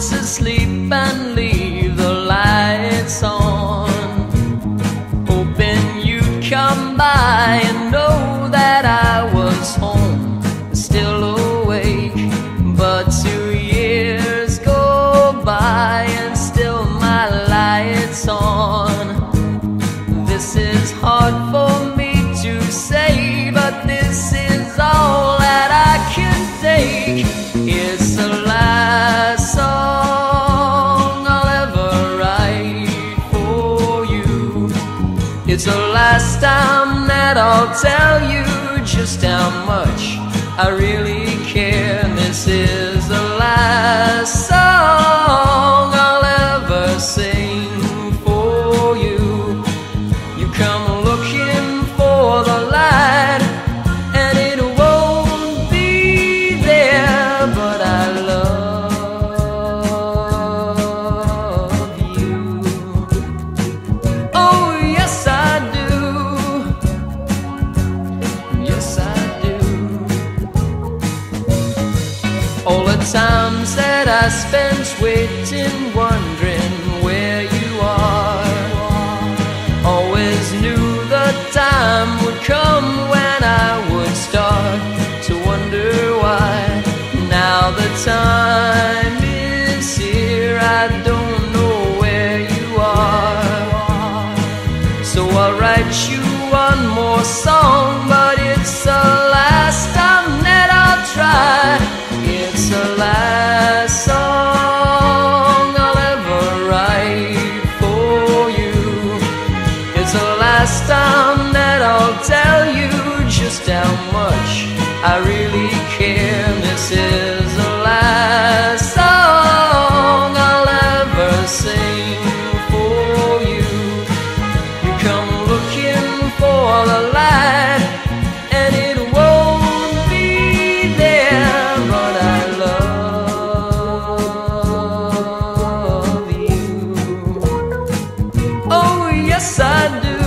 to sleep and leave the lights on, hoping you'd come by and know that I was home, still awake. But 2 years go by and still my light's on. This is hard for me to say, but this is all that I can take. It's the last song I'll ever write for you. It's the last time that I'll tell you just how much I really care. This is the last song I'll ever sing for you. You come looking for the light, and it won't be there, but I love you. Oh, yes I do. Yes I do. All the times that I spent waiting, wondering where you are, always knew the time would come when I would start to wonder why. Now the time is here, I don't know where you are. So I'll write you one more song, but it's the last time that I'll try. It's the last song I'll ever write for you. It's the last time that I'll tell you just how much I really care. This is the last song I'll ever sing for you. You come looking for the light, and it yes, I do.